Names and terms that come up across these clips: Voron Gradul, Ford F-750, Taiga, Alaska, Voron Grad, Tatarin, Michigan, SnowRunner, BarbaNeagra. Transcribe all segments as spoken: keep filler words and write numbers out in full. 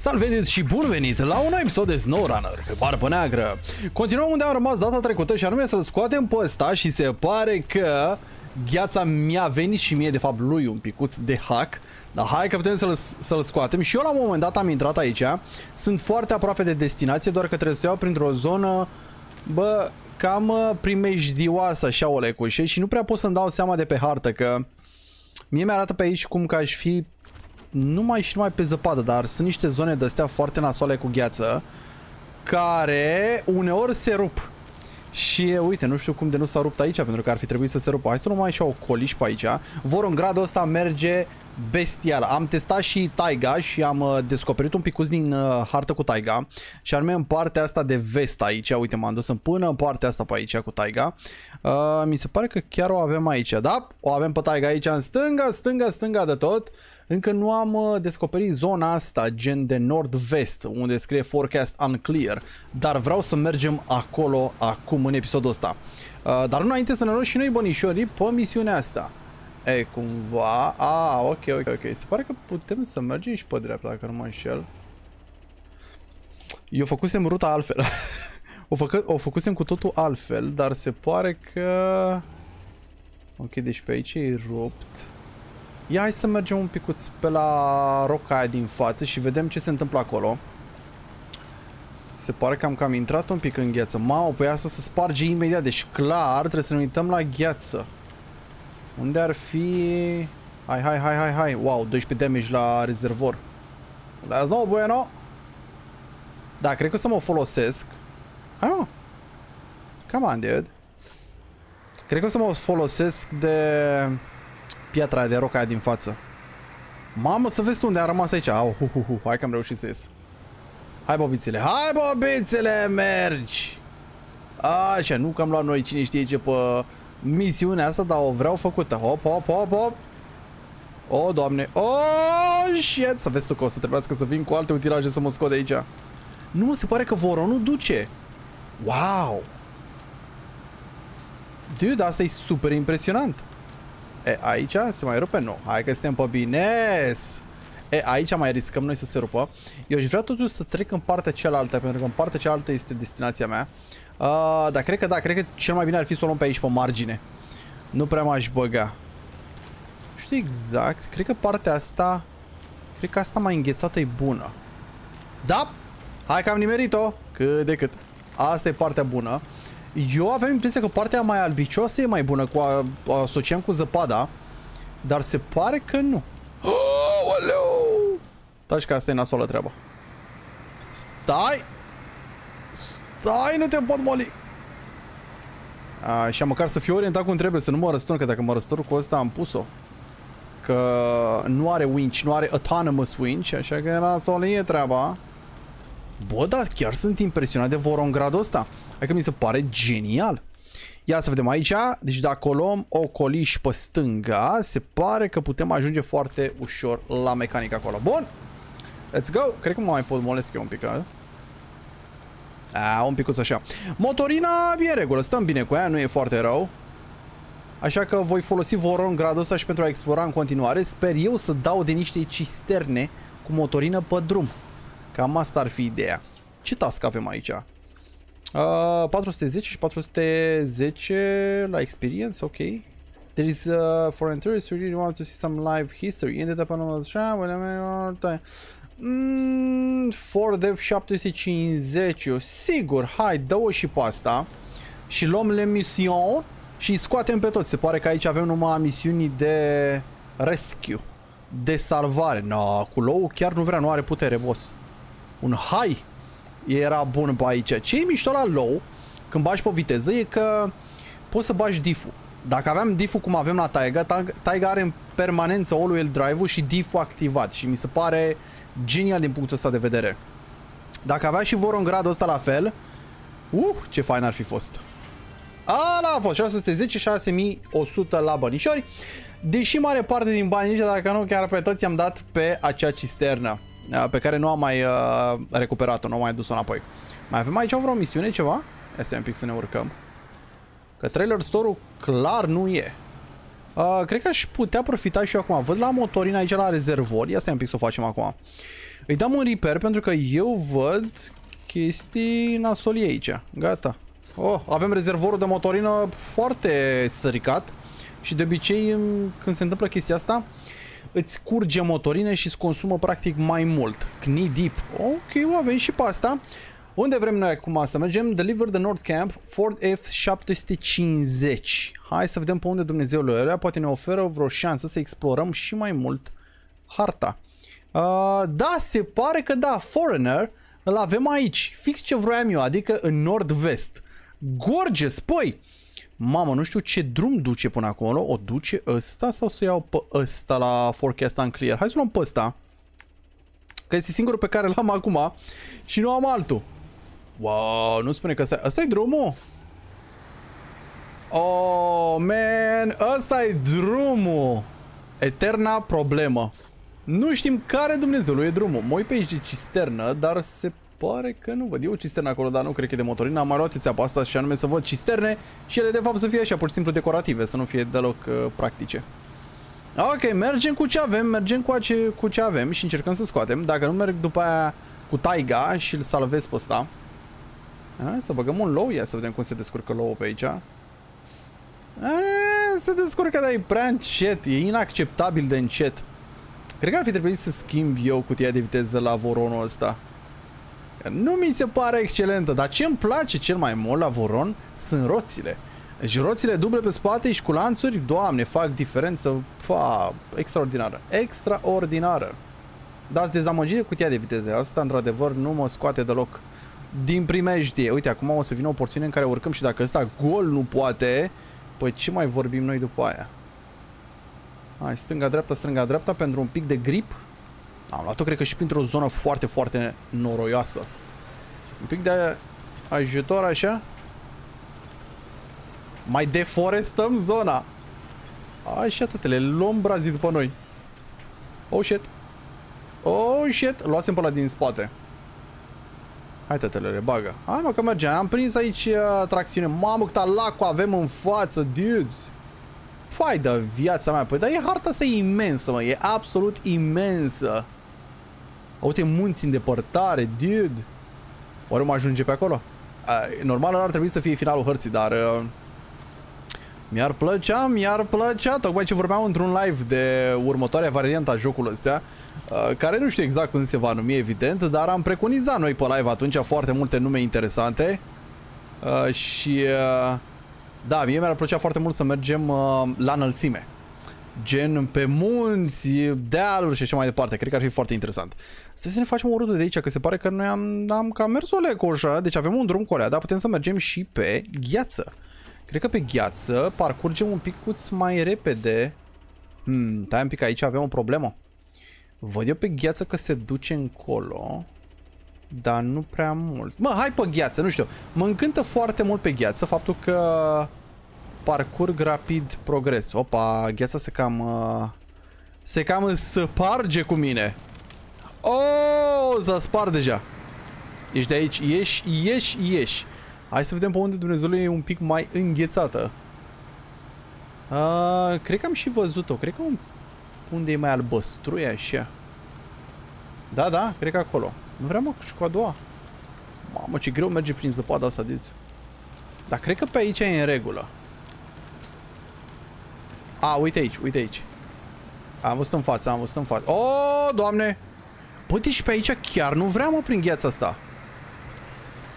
Salve și bun venit la un nou episod de SnowRunner pe barbă neagră. Continuăm unde am rămas data trecută și anume să-l scoatem pe ăsta și se pare că gheața mi-a venit și mie, de fapt lui, un picuț de hack. Dar hai că putem să-l să scoatem. Și eu la un moment dat am intrat aici. Sunt foarte aproape de destinație, doar că trebuie să iau printr-o zonă, bă, cam primejdioasă așa o lecușe. Și nu prea pot să-mi dau seama de pe hartă, că mie mi-arată pe aici cum că aș fi numai și numai pe zăpadă, dar sunt niște zone de-astea foarte nasoale cu gheață care uneori se rup. Și uite, nu știu cum de nu s-a rupt aici, pentru că ar fi trebuit să se rupă. Hai să nu mai așa o coliș pe aici. Voron Gradul ăsta merge bestial. Am testat și Taiga și am uh, descoperit un picuț din uh, hartă cu Taiga. Și anume în partea asta de vest aici. Uite, m-am dus în până în partea asta pe aici cu Taiga. Uh, mi se pare că chiar o avem aici, da? O avem pe Taiga aici în stânga, stânga, stânga de tot. Încă nu am uh, descoperit zona asta, gen de nord-vest, unde scrie forecast unclear. Dar vreau să mergem acolo acum, în episodul ăsta. Uh, dar înainte să ne luăm și noi bănișorii pe misiunea asta. E, cumva... A, ok, ok, ok. Se pare că putem să mergem și pe dreapta, dacă nu mă înșel. Eu făcusem ruta altfel. o, făcă, o făcusem cu totul altfel, dar se pare că... Ok, deci pe aici e rupt. Ia, hai să mergem un picuț pe la roca aia din față și vedem ce se întâmplă acolo. Se pare că am cam intrat un pic în gheață. Mamă, păi asta se sparge imediat, deci clar trebuie să ne uităm la gheață. Unde ar fi... Hai, hai, hai, hai, hai. Wow, doisprezece damage la rezervor. That's no bueno. Da, cred că o să mă folosesc. Hai, mă. Come on, dude. Cred că o să mă folosesc de piatra de roca din față. Mamă, să vezi unde am rămas aici. Au, hu, hu, hu. Hai că am reușit să ies. Hai, bobițele. Hai, bobițele, mergi. Așa, nu că am luat noi cine știe ce pe... misiunea asta, dar o vreau făcută. Hop, hop, hop, hop. O, doamne. O, shit. Să vezi tu că o să trebuiască să vin cu alte utilaje să mă scot de aici. Nu, mă, se pare că voronul duce. Wow. Dude, asta e super impresionant. E, aici se mai rupe? Nu. Hai că suntem pe bines. E, aici mai riscăm noi să se rupă. Eu aș vrea totuși să trec în partea cealaltă, pentru că în partea cealaltă este destinația mea. Uh, dar cred că da, cred că cel mai bine ar fi să o luăm pe aici, pe margine. Nu prea m-aș băga. Nu știu exact. Cred că partea asta... Cred că asta mai înghețată e bună. Da! Hai că am nimerit-o! Cât de cât. Asta e partea bună. Eu aveam impresia că partea mai albicioasă e mai bună. Cu a, o asociam cu zăpada. Dar se pare că nu. Oh, aleu! Taci că asta e nasoală treaba. Stai! Stai, nu te pot moli. Așa, măcar să fiu orientat cum trebuie, să nu mă răsturn, că dacă mă răsturn cu ăsta am pus-o. Că nu are winch, nu are autonomous winch, așa că era solie treaba. Bă, dar chiar sunt impresionat de Vorongradul ăsta. Adică mi se pare genial. Ia să vedem aici. Deci dacă o luăm o coliș pe stânga, se pare că putem ajunge foarte ușor la mecanic acolo. Bun. Let's go. Cred că mă mai pot molesc eu un pic, da? A, un picuț așa. Motorina e în regulă, stăm bine cu ea, nu e foarte rău. Așa că voi folosi Voron Gradul ăsta și pentru a explora în continuare. Sper eu să dau de niște cisterne cu motorină pe drum. Cam asta ar fi ideea. Ce task avem aici? Uh, patru sute zece și patru sute zece la experience, ok. There is uh, for interest, you really want to see some live history. Ended up on the Mm, Ford F șapte sute cincizeci. Sigur, hai, dă-o și pe asta. Și luăm le misiuni și scoatem pe toți. Se pare că aici avem numai misiuni de rescue, de salvare. No, cu lou chiar nu vrea, nu are putere, boss. Un hai era bun pe aici. Ce e mișto la low când bagi pe viteză e că poți să bagi diff-ul. Dacă aveam diff-ul cum avem la Taiga, Taiga are în permanență all-wheel drive-ul și diff-ul activat. Și mi se pare genial din punctul ăsta de vedere. Dacă avea și Voron Gradul ăsta la fel, uh, ce fain ar fi fost. Ala a fost șase sute zece, șase mii o sută la bănișori. Deși mare parte din banii ăștia, dacă nu chiar pe toți, i-am dat pe acea cisternă pe care nu am mai uh, recuperat-o, nu am mai dus-o înapoi. Mai avem aici vreo misiune, ceva? Ia să un pic să ne urcăm. Că trailer store-ul clar nu e. Uh, cred că aș putea profita și eu acum. Văd la motorină aici la rezervor. Ia stai un pic să o facem acum. Îi dăm un repair pentru că eu văd chestii nasolii aici. Gata. Oh, avem rezervorul de motorină foarte săricat și de obicei când se întâmplă chestia asta îți curge motorină și îți consumă practic mai mult. Knee deep. Ok, avem și pe asta. Unde vrem noi acum să mergem? Deliver the North Camp, Ford F șapte sute cincizeci. Hai să vedem pe unde Dumnezeu le are. Poate ne oferă vreo șansă să explorăm și mai mult harta. Uh, da, se pare că da, Foreigner îl avem aici. Fix ce vroiam eu, adică în nord-vest. Gorgeous, păi! Mamă, nu știu ce drum duce până acolo. O duce ăsta sau să iau pe ăsta la forecast and clear? Hai să luăm pe ăsta. Că este singurul pe care îl am acum și nu am altul. Wow, nu spune că asta, asta e drumul? Oh, man, ăsta e drumul. Eterna problemă. Nu știm care Dumnezeului e drumul. Mă uit pe aici de cisternă, dar se pare că nu văd. E o cisternă acolo, dar nu cred că e de motorină. Am mai luat țeapa asta și anume să văd cisterne și ele de fapt să fie așa, pur și simplu decorative, să nu fie deloc uh, practice. Ok, mergem cu ce avem, mergem cu, ace cu ce avem și încercăm să scoatem. Dacă nu merg după aia cu Taiga și îl salvez pe ăsta. Hai să băgăm un low, ia să vedem cum se descurcă low pe aici. A, se descurcă, dar e prea încet, e inacceptabil de încet. Cred că ar fi trebuit să schimb eu cutia de viteză la Voronul ăsta. Nu mi se pare excelentă, dar ce îmi place cel mai mult la Voron sunt roțile. Deci roțile duble pe spate și cu lanțuri, Doamne, fac diferență, fa, extraordinară, extraordinară. Dar ați dezamăgit de cutia de viteză, asta într-adevăr nu mă scoate deloc din primejdie. Uite, acum o să vină o porțiune în care urcăm și dacă ăsta gol nu poate, păi ce mai vorbim noi după aia? Hai, stânga-dreapta, stânga-dreapta pentru un pic de grip. Am luat-o, cred că și printr-o zonă foarte, foarte noroioasă. Un pic de ajutor, așa. Mai deforestăm zona. Așa, tătele, luăm brazii după noi. Oh, shit. Oh, shit. Luasem pe ăla din spate. Hai, tătele, le bagă. Hai, mă, că mergem. Am prins aici uh, tracțiune. Mamă, câta lacul avem în față, dudes. Fai de viața mea, păi, dar e harta asta imensă, mă, e absolut imensă. Uite, munți în depărtare, dude. Oare mă ajunge pe acolo? Normal ar trebui să fie finalul hărții, dar uh, mi-ar plăcea, mi-ar plăcea. Tocmai ce vorbeam într-un live de următoarea variantă a jocului ăsta, uh, care nu știu exact cum se va numi, evident, dar am preconizat noi pe live atunci foarte multe nume interesante. uh, Și... Uh, Da, mie mi-ar plăcea foarte mult să mergem uh, la înălțime. Gen pe munți, dealuri și așa mai departe. Cred că ar fi foarte interesant. Stai să ne facem o rută de aici, că se pare că noi am, am cam mers o lecoșă. Deci avem un drum corea, dar putem să mergem și pe gheață. Cred că pe gheață parcurgem un picuț mai repede. Hmm, stai un pic, aici avem o problemă. Văd eu pe gheață că se duce încolo, dar nu prea mult. Mă, hai pe gheață, nu știu. Mă încântă foarte mult pe gheață faptul că parcurg rapid progres. Opa, gheața se cam uh, se cam sparge cu mine. Oh, s-a spart deja. Ești de aici, ieși, ieși, ieși. Hai să vedem pe unde Dumnezeu e un pic mai înghețată. uh, Cred că am și văzut-o. Cred că unde e mai albăstru, e așa. Da, da, cred că acolo. Nu vreau, mă, și cu a doua. Mamă, ce greu merge prin zăpada asta, diți. Dar cred că pe aici e în regulă. A, uite aici, uite aici. Am văzut în față, am văzut în față. Oh, Doamne! Păi, și pe aici chiar nu vreau, mă, prin gheața asta.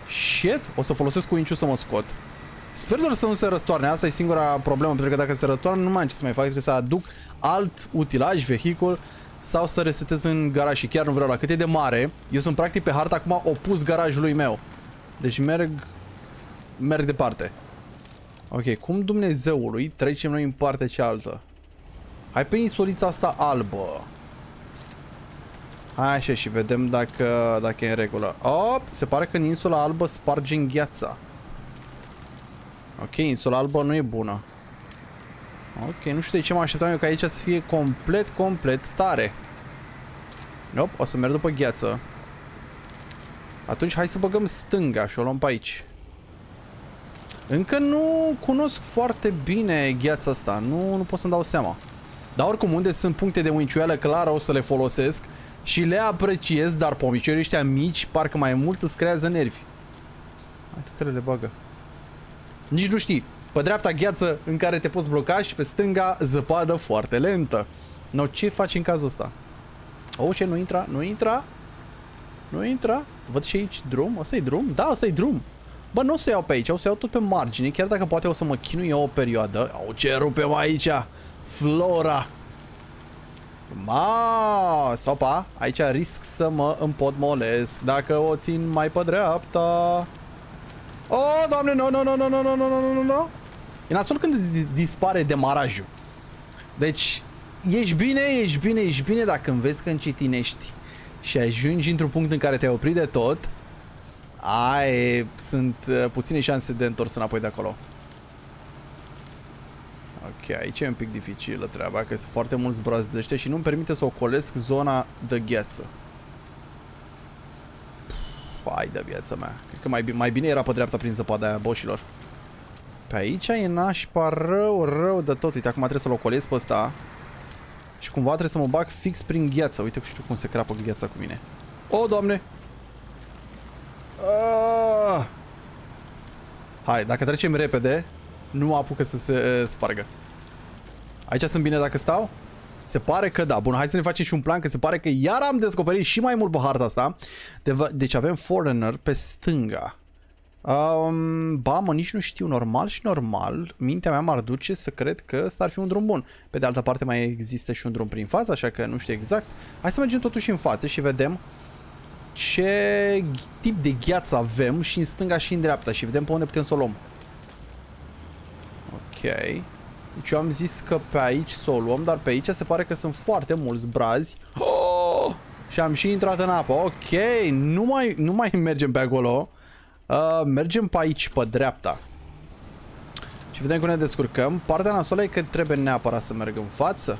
Shit! O să folosesc cuinciul să mă scot. Sper doar să nu se răstoarne. Asta e singura problemă, pentru că dacă se răstoarnă, nu mai am ce să mai fac. Trebuie să aduc alt utilaj, vehicul, sau să resetez în garaj și chiar nu vreau. La cât e de mare, eu sunt practic pe harta acum opus garajului meu. Deci merg merg departe. Ok, cum Dumnezeului trecem noi în partea cealaltă? Hai pe insulița asta albă. Hai așa și vedem dacă, dacă e în regulă. Op, se pare că în insula albă sparge în gheața. Ok, insula albă nu e bună. Ok, nu știu de ce mă așteptam eu ca aici să fie complet, complet tare. Nope, o să merg după gheață. Atunci hai să băgăm stânga și o luăm pe aici. Încă nu cunosc foarte bine gheața asta, nu, nu pot să-mi dau seama. Dar oricum, unde sunt puncte de munciuială clară o să le folosesc. și le apreciez, dar pomiciorii ăștia mici parcă mai mult îți creează nervi. Atâtele le bagă. Nici nu știi. Pe dreapta gheață în care te poți bloca și pe stânga zăpadă foarte lentă. No, ce faci în cazul ăsta? O, ce, nu intra, nu intra, nu intra. Văd și aici drum, asta e drum, da, asta e drum. Bă, nu o să iau pe aici, o să iau tot pe margine, chiar dacă poate o să mă chinui eu o perioadă. O, ce rupem aici, Flora. Ma, sopa, aici risc să mă împotmolesc dacă o țin mai pe dreapta. Oh, doamne, nu, nu, nu, nu, nu, nu, nu, nu, nu. E nasol când îți dispare demarajul. Deci, ești bine, ești bine, ești bine dacă înveți că încetinești și ajungi într-un punct în care te-ai oprit de tot. Ai, sunt uh, puține șanse de întors înapoi de acolo. Ok, aici e un pic dificilă treaba, că sunt foarte mulți brazi de ăștia și nu-mi permite să ocolesc zona de gheață. Hai de viața mea. Cred că mai, mai bine era pe dreapta prin zăpada aia, boșilor. Pe aici e nașpa rău, rău de tot. Uite, acum trebuie să-l ocolesc pe ăsta. Și cumva trebuie să mă bag fix prin gheață. Uite, știu cum se crapă gheața cu mine. O, doamne! Aaaa! Hai, dacă trecem repede, nu mă apucă să se e, spargă. Aici sunt bine dacă stau? Se pare că da. Bun, hai să ne facem și un plan, că se pare că iar am descoperit și mai mult pe harta asta. Deci avem Foreigner pe stânga. Um, ba, mă, nici nu știu. Normal și normal, mintea mea m-ar duce să cred că ăsta ar fi un drum bun. Pe de altă parte mai există și un drum prin față, așa că nu știu exact. Hai să mergem totuși în față și vedem ce tip de gheață avem și în stânga și în dreapta și vedem pe unde putem să o luăm. Ok. Deci eu am zis că pe aici să o luăm, dar pe aici se pare că sunt foarte mulți brazi. Oh! Și am și intrat în apă. Ok, nu mai, nu mai mergem pe acolo. Uh, mergem pe aici, pe dreapta. Și vedem cum ne descurcăm. Partea nasolă e că trebuie neapărat să merg în față.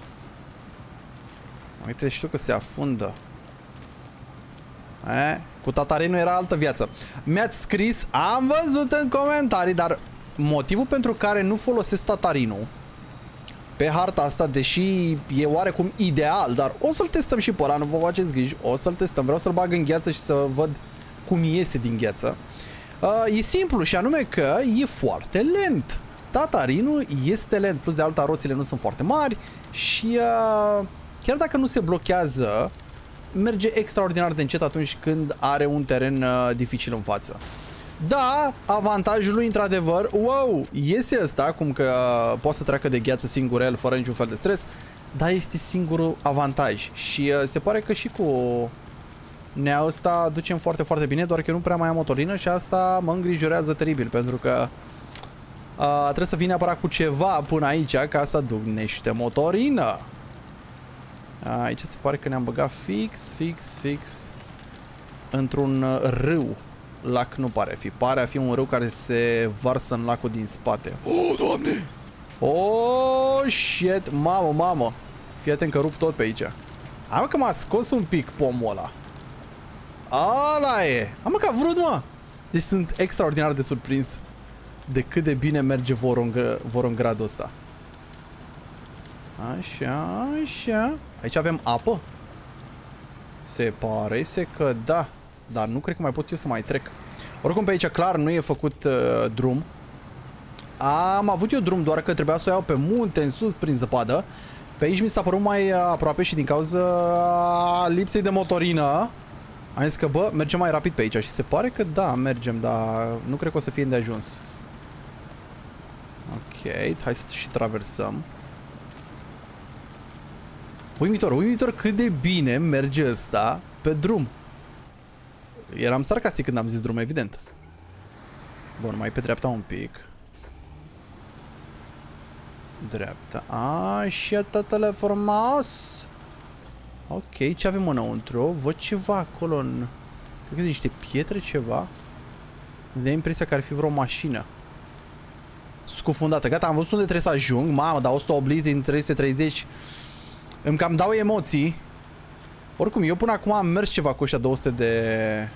Uite, știu că se afundă. Eh, cu tatarinul era altă viață. Mi-ați scris, am văzut în comentarii, dar motivul pentru care nu folosesc tatarinul pe harta asta, deși e oarecum ideal, dar o să-l testăm și pe ăla, nu vă faceți griji, o să-l testăm. Vreau să-l bag în gheață și să văd cum iese din gheață. Uh, e simplu și anume că e foarte lent. Tatarinul este lent, plus de alta roțile nu sunt foarte mari și uh, chiar dacă nu se blochează, merge extraordinar de încet atunci când are un teren uh, dificil în față. Da, avantajul lui într-adevăr, wow, iese ăsta, cum că poate să treacă de gheață singur el, fără niciun fel de stres, dar este singurul avantaj și uh, se pare că și cu nea ăsta ducem foarte, foarte bine, doar că nu prea mai am motorină și asta mă îngrijorează teribil, pentru că uh, trebuie să vin neapărat cu ceva până aici ca să aduc niște motorină. Uh, aici se pare că ne-am băgat fix, fix, fix într-un râu. Lac nu pare a fi, pare a fi un râu care se varsă în lacul din spate. Oh, doamne! Oh, shit! Mamă, mamă! Fii atent că rup tot pe aici. Am că m-a scos un pic pomul ăla. Ala e! Am că a vrut, mă! Deci sunt extraordinar de surprins de cât de bine merge Voron, Voron Gradul ăsta. Așa, așa. Aici avem apă? Se pare, se că da. Dar nu cred că mai pot eu să mai trec. Oricum pe aici clar nu e făcut uh, drum. Am avut eu drum, doar că trebuia să o iau pe munte, în sus, prin zăpadă. Pe aici mi s-a părut mai uh, aproape și din cauza lipsei de motorină am zis că bă, mergem mai rapid pe aici. Și se pare că da, mergem, dar nu cred că o să fie îndeajuns. Ok, hai să și traversăm. Uimitor, uimitor cât de bine merge ăsta pe drum. Eram sarcastic când am zis drum, evident. Bun, mai pe dreapta un pic. Dreapta. Așa, tatăl frumos. Ok, ce avem înăuntru? Văd ceva acolo în... Cred că sunt niște pietre, ceva. Îmi dă impresia că ar fi vreo mașină scufundată. Gata, am văzut unde trebuie să ajung. Mamă, dar o sută opt din trei sute treizeci. Îmi cam dau emoții. Oricum, eu până acum am mers ceva cu ăștia două sute de...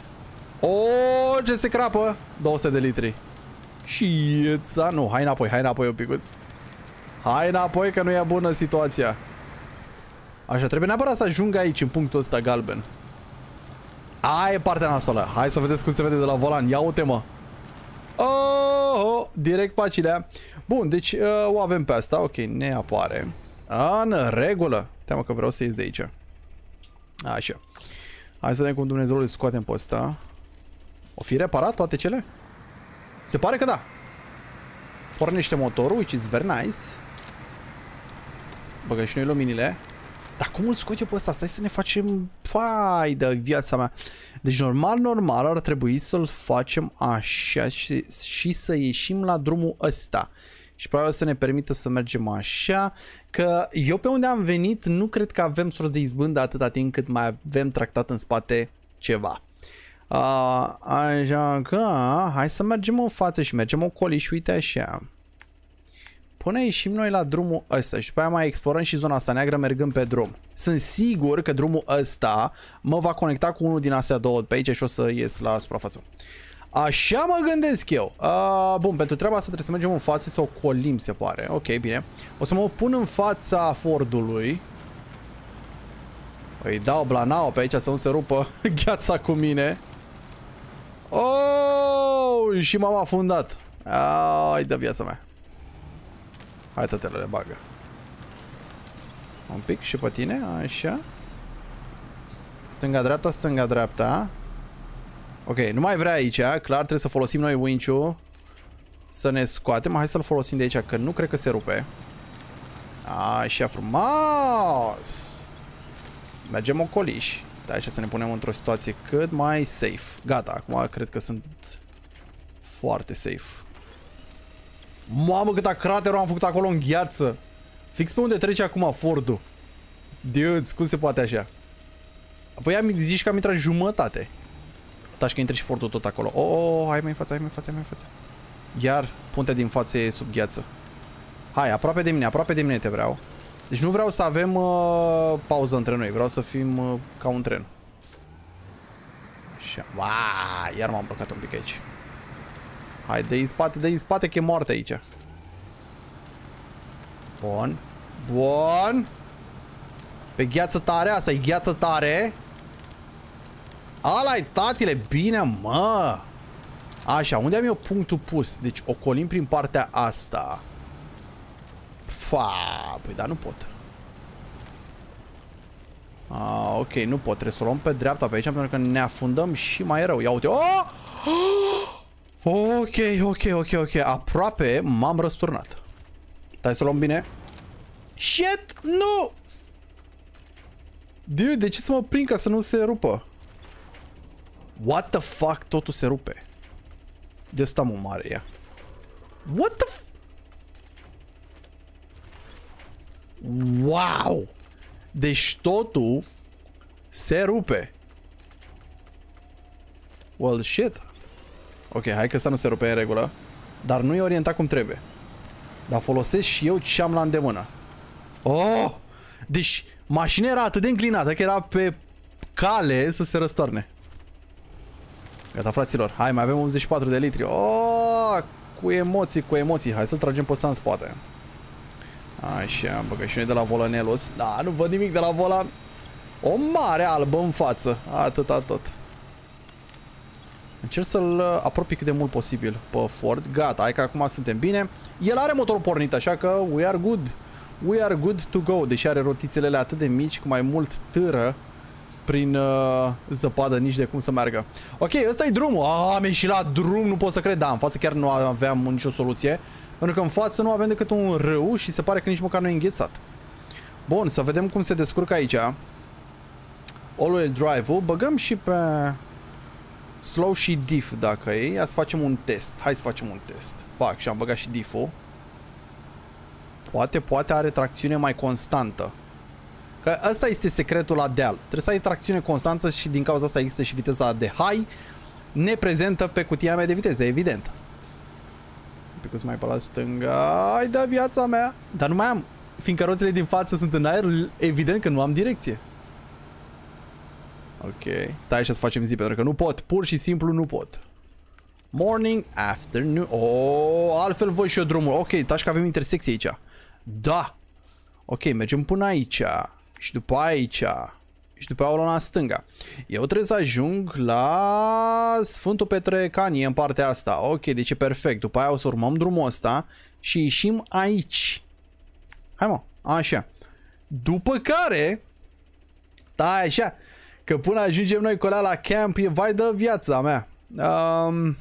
Ooo, ce se crapă! două sute de litri. Și ieța... Nu, hai înapoi, hai înapoi un picuț. Hai înapoi că nu e bună situația. Așa, trebuie neapărat să ajung aici, în punctul ăsta galben. Aia e partea nasoală. Hai să vedeți cum se vede de la volan. Ia uite, mă. Oh, oh, direct pe acilea. Bun, deci uh, o avem pe asta. Ok, ne apare. A, în regulă. Teamă că vreau să ies de aici. Așa. Hai să vedem cum Dumnezeu îl scoatem pe ăsta. O fi reparat toate cele? Se pare că da. Pornește motorul, which is very nice. Băgăm și noi luminile. Dar cum îl scot eu pe ăsta? Stai să ne facem... Vai de viața mea. Deci normal, normal ar trebui să-l facem așa și, și să ieșim la drumul ăsta. Și probabil să ne permită să mergem așa. Că eu pe unde am venit nu cred că avem sorți de izbândă atâta timp cât mai avem tractat în spate ceva. A, așa că hai să mergem în față și mergem ocoli și uite așa. Până ieșim noi la drumul ăsta și după aia mai explorăm și zona asta neagră mergând pe drum. Sunt sigur că drumul ăsta mă va conecta cu unul din astea două pe aici și o să ies la suprafață. Așa mă gândesc eu. A, bun, pentru treaba asta trebuie să mergem în față să ocolim, se pare. Ok, bine. O să mă pun în fața Fordului. Îi dau blanao pe aici să nu se rupă gheața cu mine. Oh, și m-am afundat. Ai de viața mea. Hai, tătele, le bagă. Un pic și pe tine, așa. Stânga-dreapta, stânga-dreapta. Ok, nu mai vrea aici, clar trebuie să folosim noi winch-ul. Să ne scoatem, hai să-l folosim de aici, că nu cred că se rupe. Așa, frumos! Mergem ocoliși. De aici să ne punem într-o situație cât mai safe. Gata, acum cred că sunt foarte safe. Mamă, câta craterul am făcut acolo în gheață. Fix pe unde trece acum Ford-ul. Dudes, cum se poate așa? Apoi am zis că am intrat jumătate. Taci că intre și Ford-ul tot acolo. Oh, oh, hai mai în față, hai mai în față, hai mai în față. Iar puntea din față e sub gheață. Hai, aproape de mine, aproape de mine te vreau. Deci nu vreau să avem uh, pauză între noi. Vreau să fim uh, ca un tren. Așa. Wow, iar m-am blocat un pic aici. Hai, dă-i în spate, dă-i în spate că e moarte aici. Bun. Bun. Pe gheață tare, asta e gheață tare. Ala-i tatile, bine mă. Așa, unde am eu punctul pus? Deci ocolim prin partea asta. Fa, păi da, nu pot. Ah, ok, nu pot, trebuie să o luăm pe dreapta pe aici pentru că ne afundăm și mai rău. Ia uite, oh! Ok, ok, ok, ok. Aproape m-am răsturnat. Hai să luăm bine. Shit, nu! Dude, de ce să mă prind ca să nu se rupă? What the fuck, totul se rupe. De asta mă mare ea. What the f... Wow! Deci totul se rupe. Well, shit. Ok, hai că asta nu se rupe în regulă. Dar nu e orientat cum trebuie. Dar folosesc și eu ce am la îndemână. Oh! Deci mașina era atât de înclinată că era pe cale să se răstoarne. Gata, fraților. Hai, mai avem optzeci și patru de litri. Oh! Cu emoții, cu emoții. Hai să tragem pe ăsta în spate. Așa, băgă și noi de la volanelos. Da, nu văd nimic de la volan. O mare albă în față. Atâta tot. Încerc să-l apropii cât de mult posibil pe Ford. Gata, hai că acum suntem bine. El are motorul pornit, așa că we are good. We are good to go. Deși are rotițelele atât de mici, cu mai mult târă prin uh, zăpadă, nici de cum să meargă. Ok, ăsta e drumul. Ah, am ieșit la drum, nu pot să cred. Da, în față chiar nu aveam nicio soluție. Pentru că în față nu avem decât un râu și se pare că nici măcar nu e înghețat. Bun, să vedem cum se descurcă aici. All-wheel drive-ul. Băgăm și pe... slow și diff dacă e. Ia să facem un test. Hai să facem un test. Pac, și am băgat și diff-ul. Poate, poate are tracțiune mai constantă. Că ăsta este secretul la deal. Trebuie să ai tracțiune constantă și din cauza asta există și viteza de high. Ne prezentă pe cutia mea de viteză, evident. Un pic mai pe la stânga. Ai da viața mea. Dar nu mai am. Fiindcă roțile din față sunt în aer, evident că nu am direcție. Ok, stai așa să facem zi, pentru că nu pot, pur și simplu nu pot. Morning, afternoon, oh, altfel văd și eu drumul. Ok, taci că avem intersecție aici. Da. Ok, mergem până aici. și după aici și după aia o luna stânga. Eu trebuie să ajung la Sfântul Petre Canie în partea asta. Ok, deci e perfect. După aia o să urmăm drumul ăsta și ieșim aici. Hai mă, așa. După care, da, așa, că până ajungem noi cu ăla la camp e vai de viața mea. Um,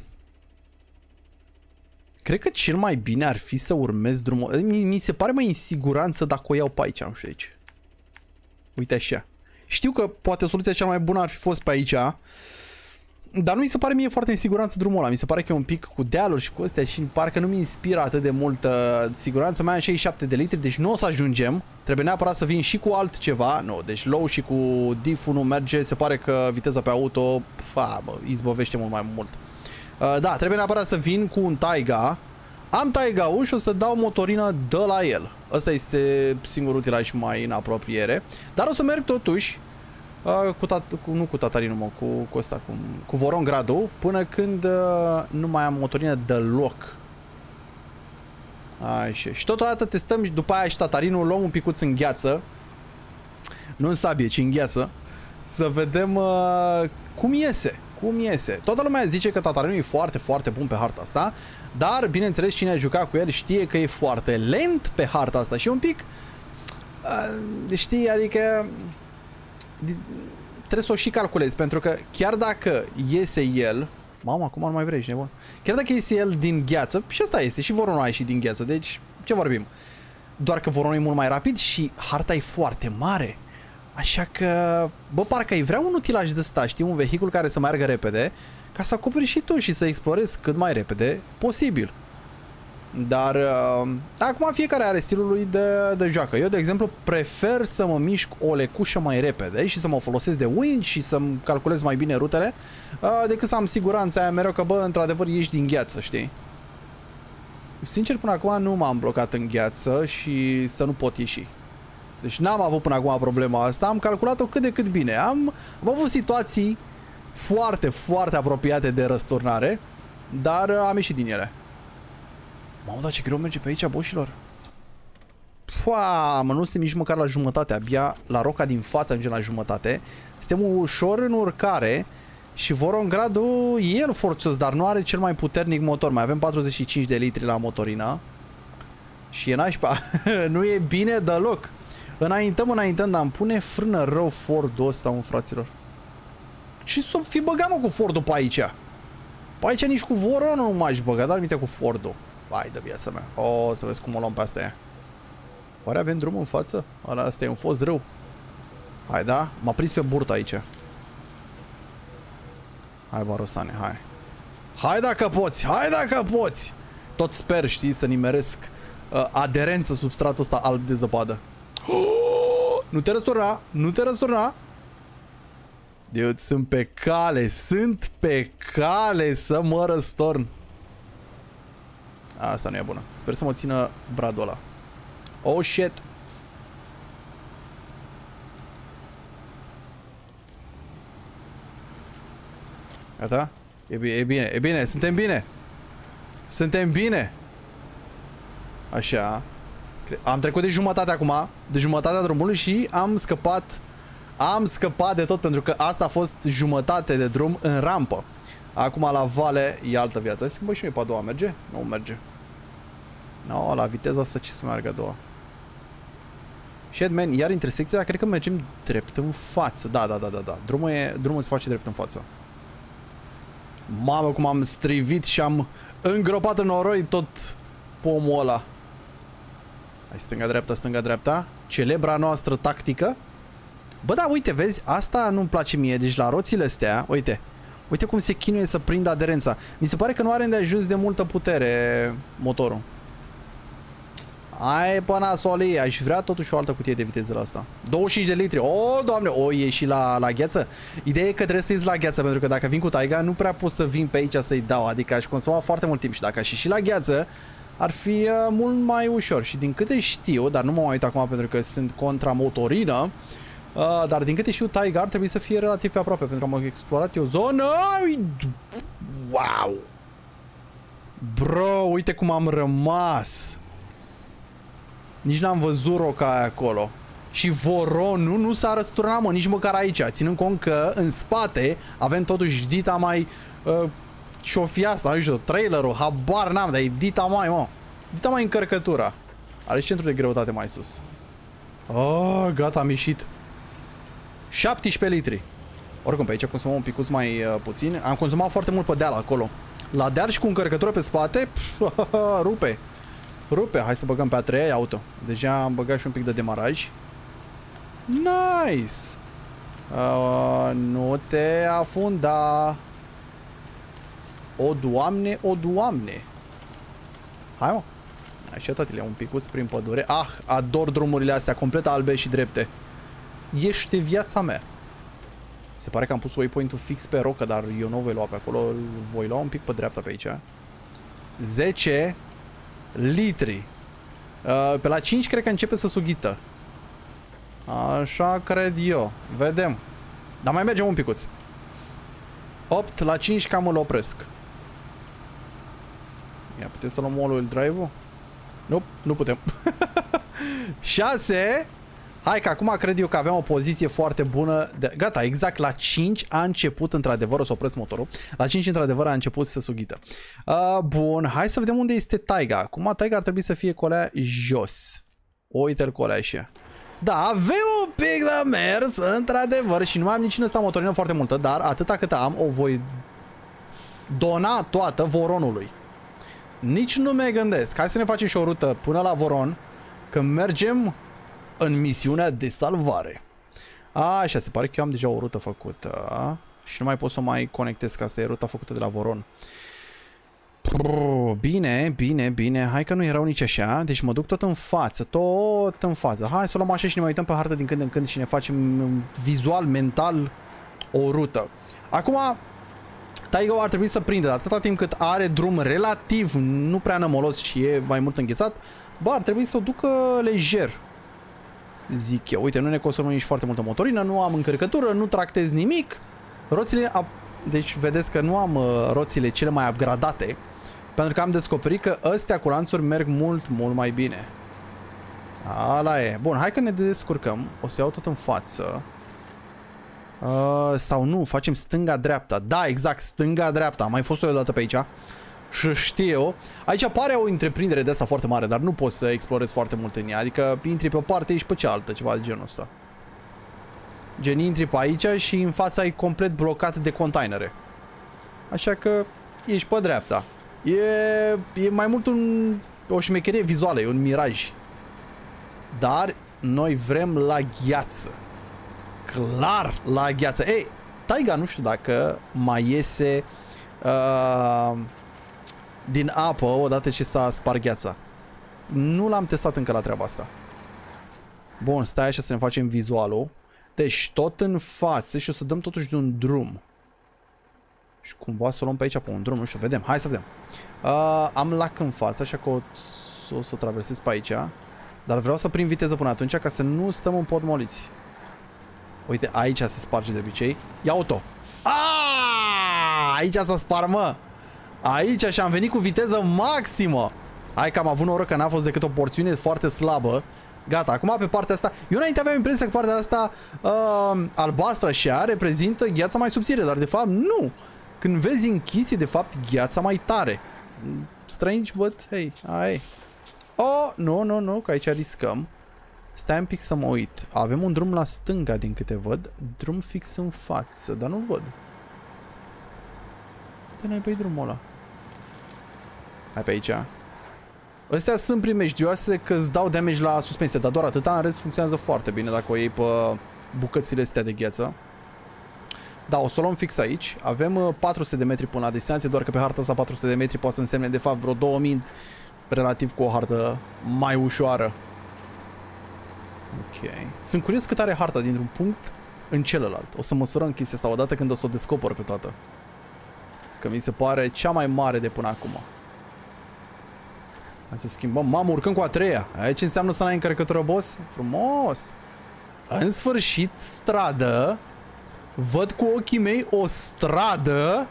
cred că cel mai bine ar fi să urmez drumul. Mi, mi se pare mai în siguranță dacă o iau pe aici, nu știu aici. Uite așa. Știu că poate soluția cea mai bună ar fi fost pe aici, dar nu mi se pare mie foarte în siguranță drumul ăla. Mi se pare că e un pic cu dealuri și cu astea și parcă nu mi inspiră atât de multă siguranță. Mai am șaizeci și șapte de litri, deci nu o să ajungem. Trebuie neapărat să vin și cu altceva. Nu, deci low și cu diff nu merge. Se pare că viteza pe auto fa, bă, izbăvește mult mai mult. Uh, da, trebuie neapărat să vin cu un Taiga. Am Taiga-ul și o să dau motorină de la el. Ăsta este singurul utilaj mai în apropiere. Dar o să merg totuși Uh, cu cu, nu cu Tatarinul, mă, cu, cu ăsta, cu, cu Voron Gradu, până când uh, nu mai am motorină deloc. Așa. Și totodată testăm și după aia și Tatarinul, luăm un picuț în gheață. Nu în sabie, ci în gheață. Să vedem uh, cum iese, cum iese. Toată lumea zice că Tatarinul e foarte, foarte bun pe harta asta, dar, bineînțeles, cine a jucat cu el știe că e foarte lent pe harta asta și un pic, uh, știi, adică trebuie să o și calculezi, pentru că chiar dacă iese el, mamă, acum nu mai vrei, ești nebun. Chiar dacă iese el din gheață, și asta este, și Voronul a ieșit din gheață, deci ce vorbim? Doar că Voronul e mult mai rapid și harta e foarte mare. Așa că, bă, parcă ai vrea un utilaj de ăsta, știi, un vehicul care să meargă repede, ca să acoperi și tu și să explorezi cât mai repede posibil. Dar uh, acum fiecare are stilul lui de, de joacă. Eu, de exemplu, prefer să mă mișc o lecușă mai repede și să mă folosesc de wind și să-mi calculez mai bine rutele, uh, decât să am siguranța aia mereu că, bă, într-adevăr ieși din gheață, știi? Sincer, până acum nu m-am blocat în gheață și să nu pot ieși. Deci n-am avut până acum problema asta, am calculat-o cât de cât bine. Am, am avut situații foarte, foarte apropiate de răsturnare, dar uh, am ieșit din ele. Mamă, dar ce greu merge pe aici, boșilor. Pua, mă, nu suntem nici măcar la jumătate. Abia la roca din față ajungem la jumătate. Suntem ușor în urcare. Și Voron Gradul e el forțos, dar nu are cel mai puternic motor. Mai avem patruzeci și cinci de litri la motorină. Și e nașpa. Nu e bine deloc. Înaintăm, înaintăm, dar îmi pune frână rău Fordul ăsta, mă, fraților. Ce să fi băgat, mă, cu Fordul pe aici? Pe aici nici cu Voronul nu m-aș băga, dar minte cu Fordul. Hai de viața mea. O, să vezi cum o luăm pe asta aia. Oare avem drum în față? Asta e un fost rău. Hai, da? M-a prins pe burtă aici. Hai, Barosane, hai. Hai dacă poți, hai dacă poți. Tot sper, știi, să nimeresc uh, aderență substratul ăsta alb de zăpadă. Oh! Nu te răsturna, nu te răsturna. Eu sunt pe cale, sunt pe cale să mă răstorn. Asta nu e bună. Sper să mă țină bradul ăla. Oh, shit! Gata? E bine, e bine, e bine, suntem bine! Suntem bine! Așa. Am trecut de jumătate acum, de jumătatea drumului și am scăpat, am scăpat de tot, pentru că asta a fost jumătate de drum în rampă. Acum la vale e altă viață. Hai să schimbăm și mie pe a doua. Merge? Nu merge. Nu, no, la viteza asta ce să meargă a doua. Shit, man, iar intersecția, cred că mergem drept în față. Da, da, da, da, da. Drumul, e, drumul se face drept în față. Mamă, cum am strivit și am îngropat în noroi tot pomul ăla. Hai, stânga-dreapta, stânga-dreapta. Celebra noastră tactică. Bă, da, uite, vezi, asta nu-mi place mie. Deci la roțile astea, uite. Uite cum se chinuie să prindă aderența. Mi se pare că nu are îndeajuns de multă putere motorul. Ai până solii. Aș vrea totuși o altă cutie de viteză la asta. douăzeci și cinci de litri. O, Doamne, o ieși la, la gheață. Ideea e că trebuie să ies la gheață, pentru că dacă vin cu Taiga nu prea pot să vin pe aici să-i dau. Adică aș consuma foarte mult timp și dacă aș ieși la gheață ar fi mult mai ușor. Și din câte știu, dar nu m-am uitat acum pentru că sunt contra motorină, Uh, dar din câte știu, Taiga ar trebui să fie relativ pe aproape, pentru că am explorat eu zonă. Wow! Bro, uite cum am rămas. Nici n-am văzut roca aia acolo. și voronul nu s-a răsturnat, mă, nici măcar aici, ținând cont că în spate avem totuși dita mai uh, șofia asta, nu știu, trailerul, habar n-am, dar e dita mai, mă, dita mai încărcătura. Are și centru de greutate mai sus. Oh, gata, am ieșit. șaptesprezece litri. Oricum, pe aici consumăm un picuț mai uh, puțin. Am consumat foarte mult pe deal acolo. La deal și cu încărcătură pe spate, pf, rupe. Rupe, hai să băgăm pe a treia, e auto. Deja am băgat și un pic de demaraj. Nice! Uh, nu te afunda. O, Doamne, o, Doamne! Hai, mă! Așa, tatile, un picuț prin pădure. Ah, ador drumurile astea, complet albe și drepte. Ești viața mea. Se pare că am pus waypoint-ul fix pe rocă, dar eu nu o voi lua pe acolo. Îl voi lua un pic pe dreapta pe aici. zece litri. Uh, pe la cinci cred că începe să sughită. Așa cred eu. Vedem. Dar mai mergem un picuț. opt la cinci cam îl opresc. Ia, putem să luăm all-wheel drive-ul? Nu, nu putem. șase. Hai că acum cred eu că aveam o poziție foarte bună. De... Gata, exact la cinci a început într-adevăr, o să opresc motorul. La cinci într-adevăr a început să sughită. Uh, bun, hai să vedem unde este Taiga. Acum Taiga ar trebui să fie colea jos. Uite-l colea așa. Da, avem un pic de mers, într-adevăr, și nu mai am nici în ăsta motorină foarte multă, dar atâta cât am, o voi dona toată voronului. Nici nu mă gândesc. Hai să ne facem și o rută până la Voron, că mergem în misiunea de salvare. Așa, se pare că eu am deja o rută făcută și nu mai pot să o mai conectez, că asta e ruta făcută de la Voron. Bine, bine, bine. Hai că nu erau nici așa. Deci mă duc tot în față, tot în față. Hai să o luăm așa și ne mai uităm pe hartă din când în când și ne facem vizual, mental o rută. Acum Taiga ar trebui să prindă, dar atâta timp cât are drum relativ nu prea nămolos și e mai mult înghețat, bă, ar trebui să o ducă lejer, zic eu. Uite, nu ne consumă nici foarte multă motorină, nu am încărcătură, nu tractez nimic. Roțile, deci vedeți că nu am roțile cele mai upgradate, pentru că am descoperit că astea cu lanțuri merg mult, mult mai bine. Ala e. Bun, hai că ne descurcăm. O să iau tot în față. Uh, sau nu, facem stânga-dreapta. Da, exact, stânga-dreapta. Am mai fost o dată pe aici și știu. Aici apare o întreprindere de asta foarte mare, dar nu poți să explorezi foarte mult în ea. Adică intri pe o parte, ești pe cealaltă, ceva de genul ăsta. Gen, intri pe aici și în fața e complet blocat de containere. Așa că ești pe dreapta. E, e mai mult un, o șmecherie vizuală, e un miraj. Dar noi vrem la gheață. Clar la gheață. Ei, Taiga nu știu dacă mai iese uh, din apă odată ce s-a spart gheața. Nu l-am testat încă la treaba asta. Bun, stai așa să ne facem vizualul. Deci tot în față și o să dăm totuși de un drum. Și cumva să o luăm pe aici pe un drum, nu știu, vedem, hai să vedem. Uh, am lac în față, așa că o, o să traversez pe aici. Dar vreau să prind viteză până atunci ca să nu stăm în podmoliți. Uite, aici se sparge de obicei. Ia auto! Aaaa! Aici s-a spart, mă! Aici și am venit cu viteză maximă! Hai că am avut noroc că n-a fost decât o porțiune foarte slabă. Gata, acum pe partea asta... Eu înainte aveam impresia că partea asta uh, albastră așa reprezintă gheața mai subțire, dar de fapt nu! Când vezi închis, e de fapt gheața mai tare. Strange, but hey, hai. Oh, nu, nu, nu, că aici riscăm. Stai un pic să mă uit. Avem un drum la stânga, din câte văd. Drum fix în față, dar nu văd. De n-ai băi drumul ăla. Hai pe aici. Astea sunt primejdioase că îți dau damage la suspensie, dar doar atâta. În rest funcționează foarte bine dacă o iei pe bucățile astea de gheață. Da, o să o luăm fix aici. Avem patru sute de metri până la distanție, doar că pe harta asta patru sute de metri poate să însemne de fapt vreo două mii, relativ cu o hartă mai ușoară. Ok. Sunt curios cât are harta dintr-un punct în celălalt. O să măsurăm chestia asta odată când o să o descopăr pe toată. Că mi se pare cea mai mare de până acum. Hai să schimbăm. Mamă, urcăm cu a treia. Aici înseamnă să n-ai încărcătură, boss? Frumos! În sfârșit, stradă... Văd cu ochii mei o stradă.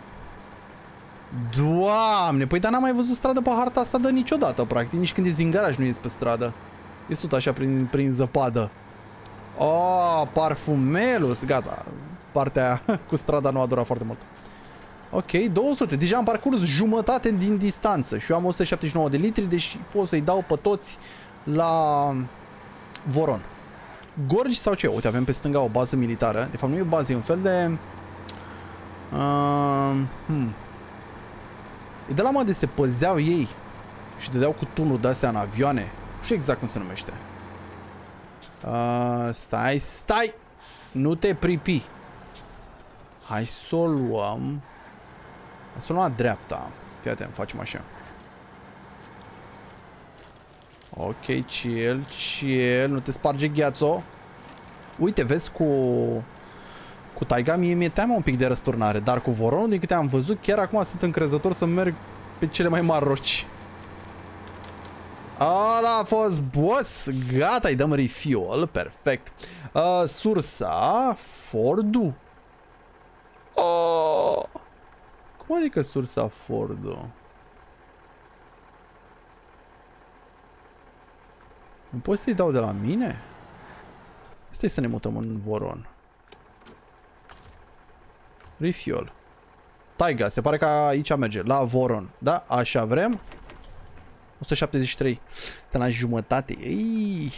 Doamne, păi dar n-am mai văzut stradă pe harta asta de niciodată, practic. Nici când ești din garaj nu ies pe stradă. Ești tot așa prin, prin zăpadă. Oh, Parfumelus, gata. Partea cu strada nu a durat foarte mult. Ok, două sute. Deja am parcurs jumătate din distanță. Și eu am o sută șaptezeci și nouă de litri, deci pot să-i dau pe toți la Voron. Gorgi sau ce? Uite, avem pe stânga o bază militară. De fapt, nu e o bază, e un fel de... Uh, hmm. E de la unde se păzeau ei și dădeau cu tunuri de-astea în avioane. Nu știu exact cum se numește. Uh, stai, stai! Nu te pripi! Hai să o luăm... Hai să o luăm la dreapta. Fii atent, facem așa. Ok, chill, chill. Nu te sparge gheațo. Uite, vezi cu... Cu Taiga mie mi-e teamă un pic de răsturnare. Dar cu Voronul, din câte am văzut, chiar acum sunt încrezător să merg pe cele mai mari roci. Ala a fost boss. Gata, îi dăm refuel. Perfect. Uh, sursa Ford-ul. Oh. Cum adică sursa Ford-ul? Nu pot să-i dau de la mine? Stai să ne mutăm în Voron. Refuel. Taiga, se pare că aici merge. La Voron. Da? Așa vrem. o sută șaptezeci și trei. Suntem la jumătate. Ei.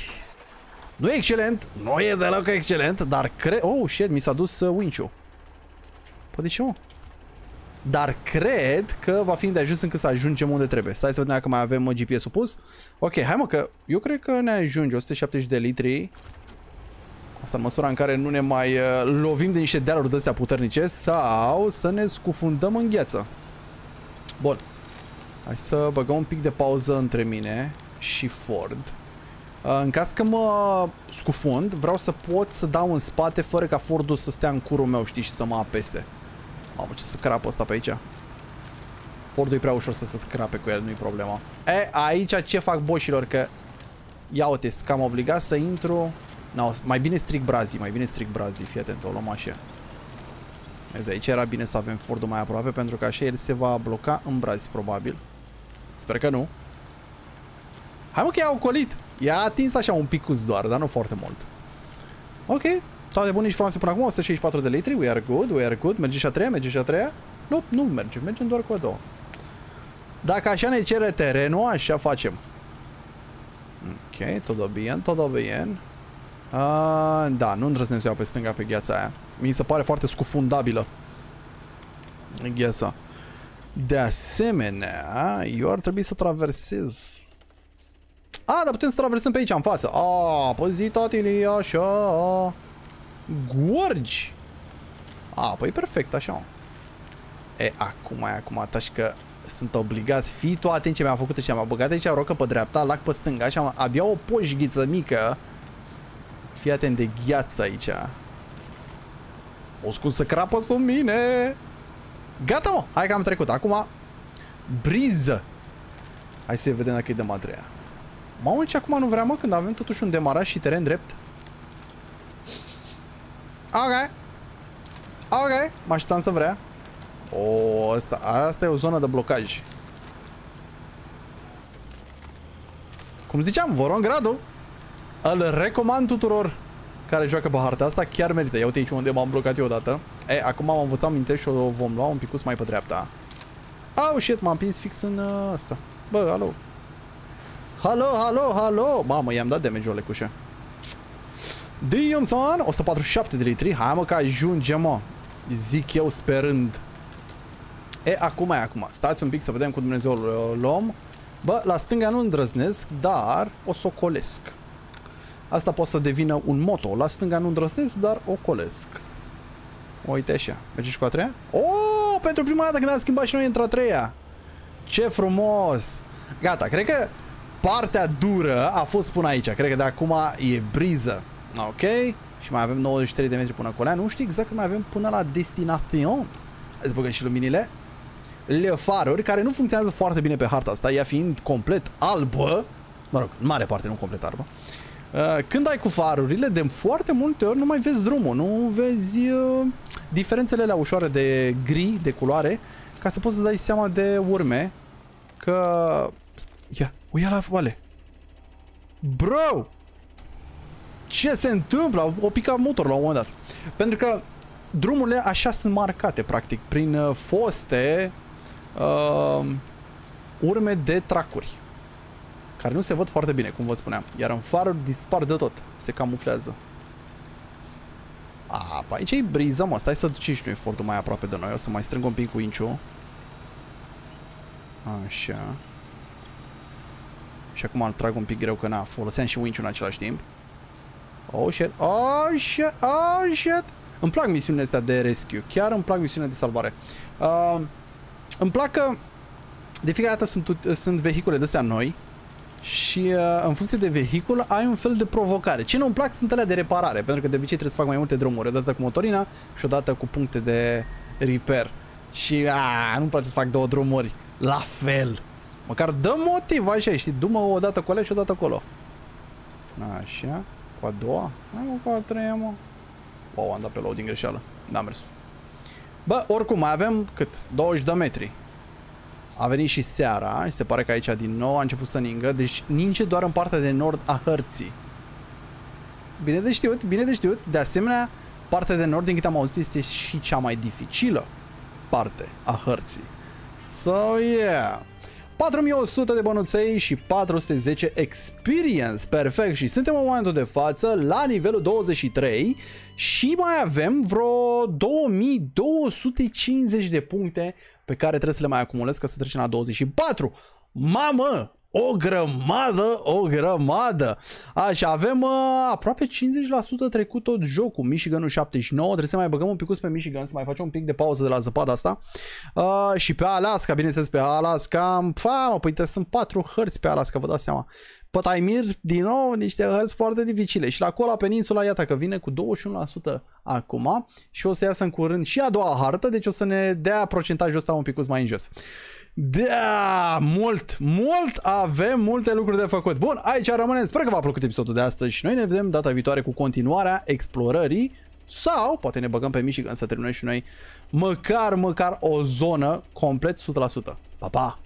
Nu e excelent. Nu e deloc excelent. Dar cred... Oh, shit. Mi s-a dus winch-ul. Păi de ce, mă? Dar cred că va fi de ajuns încât să ajungem unde trebuie. Stai să vedem dacă mai avem G P S-ul pus. Ok, hai mă că... Eu cred că ne ajunge o sută șaptezeci de litri. Asta în măsura în care nu ne mai uh, lovim de niște dealuri de astea puternice. Sau să ne scufundăm în gheață. Bun. Hai să băgăm un pic de pauză între mine și Ford. În caz că mă scufund, vreau să pot să dau în spate fără ca Fordul să stea în curul meu, știi, și să mă apese. Mamă, ce să crapă ăsta pe aici? Fordul e prea ușor să se scrape cu el, nu-i problema. E, aici ce fac boșilor, că... Ia uite, că am obligat să intru... No, mai bine stric brazii, mai bine stric brazii, fii atent, o luăm așa. De aici era bine să avem Fordul mai aproape, pentru că așa el se va bloca în brazi, probabil. Sper că nu. Hai mă că i-a ocolit. I-a atins așa un picuț doar, dar nu foarte mult. Ok, toate bune și frumoase până acum, o sută șaizeci și patru de litri, we are good, we are good. Merge și a treia, merge și a treia. Nu, nu merge, mergem doar cu a doua. Dacă așa ne cere terenul, așa facem. Ok, todo bien, todo bien. Uh, da, nu îndrăznesc să iau pe stânga pe gheața aia. Mi se pare foarte scufundabilă gheața. De asemenea, eu ar trebui să traversez. A, dar putem să traversăm pe aici, în față. A, păi zi, tatile, așa. Gorgi. A, păi perfect, așa. E, acum, acum, atași că sunt obligat. Fii tu atent ce mi-a făcut și am băgat aici rocă pe dreapta, lac pe stânga, așa. Abia o poșghiță mică. Fii atent de gheață aici. O scunsă crapă sub mine. Gata, mă! Hai că am trecut. Acum, briză. Hai să vedem dacă-i dăm a treia. Mamă, ce acum nu vrea, mă, când avem totuși un demaraj și teren drept. Ok. Ok. Mă așteptam să vrea. O, asta, asta e o zonă de blocaj. Cum ziceam, Voron Gradul. Îl recomand tuturor care joacă pe harta asta, chiar merită. Ia uite aici unde m-am blocat eu odată. E, acum am învățat minte și o vom lua un picuț mai pe dreapta. Au, shit, m-am prins fix în asta. Bă, alo. Halo, halo, halo. Mamă, i-am dat damage-ul lecușe. Dionson, o sută patruzeci și șapte de litri. Hai mă că ajungem, mă. Zic eu sperând. E, acum e acum. Stați un pic să vedem cum Dumnezeu îl luăm. Bă, la stânga nu îndrăznesc, dar o socolesc. Asta poate să devină un moto. La stânga nu îndrăznesc, dar o colesc. Uite așa. Mergi și cu a treia? Oh, pentru prima dată când am schimbat și noi într-a treia. Ce frumos! Gata, cred că partea dură a fost până aici. Cred că de acum e briză. Ok? Și mai avem nouăzeci și trei de metri până acolo. Nu știu exact cum mai avem până la destinațion. Hai să băgăm și luminile. Le faruri, care nu funcționează foarte bine pe harta asta. Ea fiind complet albă. Mă rog, în mare parte nu complet albă. Când ai cu farurile, de foarte multe ori nu mai vezi drumul, nu vezi uh, diferențele alea ușoare de gri, de culoare, ca să poți să dai seama de urme, că... Ia, uia la vale! Bro! ce se întâmplă? O picat motorul la un moment dat. Pentru că drumurile așa sunt marcate, practic, prin foste uh, urme de tracuri, care nu se văd foarte bine, cum vă spuneam. Iar în faruri dispar de tot, se camuflează. A, pe aici e briza, mă, stai să ducem și noi Fordul mai aproape de noi. O să mai strâng un pic cu inciu. Așa. Și acum îl trag un pic greu, că na, foloseam și winch-ul în același timp. Oh shit, oh shit, oh shit. Îmi plac misiunile astea de rescue, chiar îmi plac misiunile de salvare. Uh, îmi plac că de fiecare dată sunt, sunt vehicule de astea noi și uh, în funcție de vehicul ai un fel de provocare. Ce nu-mi plac sunt alea de reparare, pentru că de obicei trebuie să fac mai multe drumuri, odată cu motorina și odată cu puncte de repair. Și a, nu-mi place să fac două drumuri la fel. Măcar dă motiv, așa, știi, du-mă o dată cu alea și o dată acolo. Așa, cu a doua, hai, cu a treia, mă. Wow, am dat pe load din greșeală, n-am mers. Bă, oricum, mai avem cât? douăzeci de metri. A venit și seara și se pare că aici din nou a început să ningă, deci ninge doar în partea de nord a hărții. Bine de știut, bine de știut, de asemenea, partea de nord, din câte am auzit, este și cea mai dificilă parte a hărții. So, yeah! patru mii o sută de bănuței și patru sute zece experience, perfect, și suntem în momentul de față la nivelul douăzeci și trei și mai avem vreo două mii două sute cincizeci de puncte pe care trebuie să le mai acumulez ca să trecem la douăzeci și patru. Mamă! O grămadă, o grămadă. Așa, avem uh, aproape cincizeci la sută trecut tot jocul. Michiganul șaptezeci și nouă, trebuie să mai băgăm un pic pe Michigan, să mai facem un pic de pauză de la zăpada asta. Uh, și pe Alaska, bineînțeles, pe Alaska. Fa, mă, păi sunt patru hărți pe Alaska, vă dați seama. Pătaimir, din nou, niște hărți foarte dificile. Și la Cola Peninsula, iată că vine cu douăzeci și unu la sută acum și o să iasă în curând și a doua hartă, deci o să ne dea procentajul ăsta un pic mai în jos. Da, mult, mult avem multe lucruri de făcut. Bun, aici rămânem. Sper că v-a plăcut episodul de astăzi și noi ne vedem data viitoare cu continuarea explorării sau poate ne băgăm pe Michigan să terminăm și noi măcar, măcar o zonă complet o sută la sută. Pa, pa!